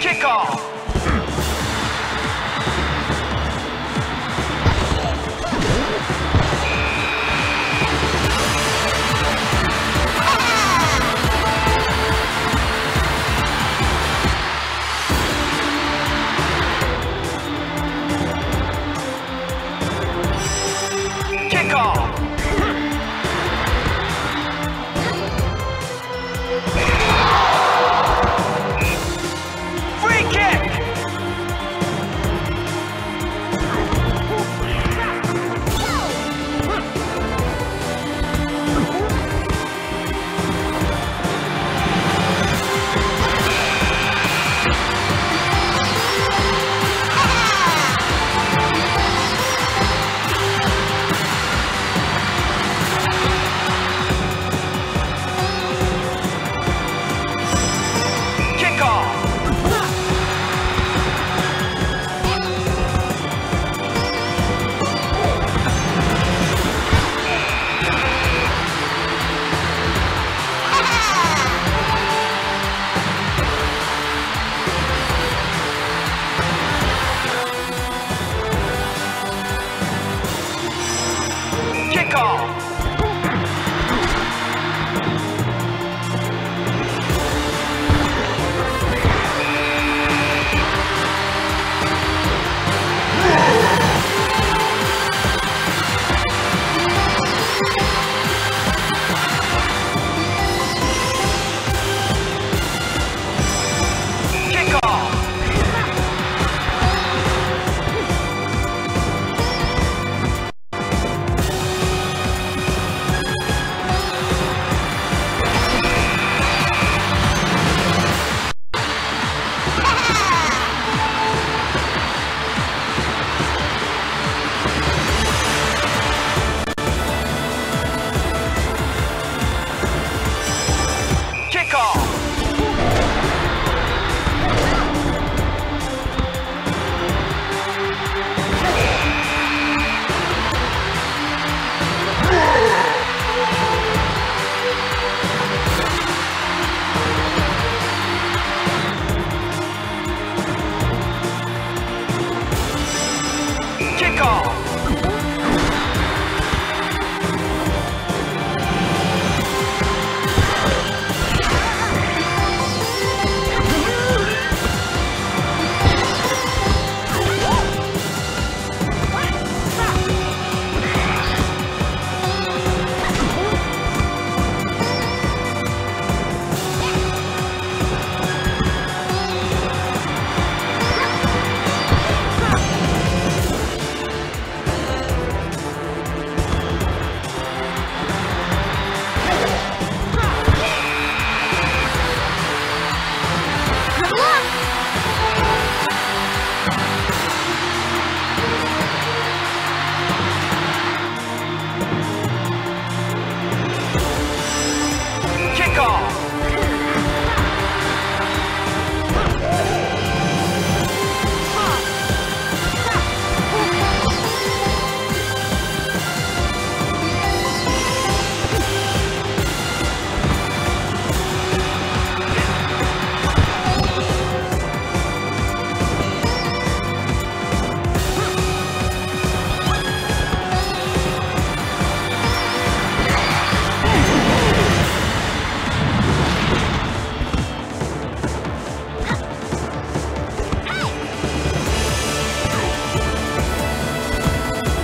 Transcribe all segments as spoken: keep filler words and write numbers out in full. Kick off.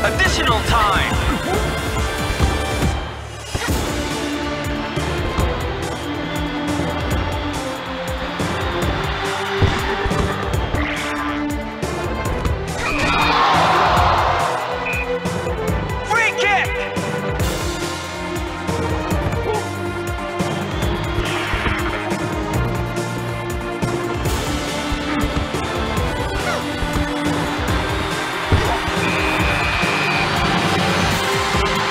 Additional time. Free kick. We'll be right back.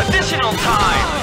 Additional time!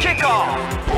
Kick off!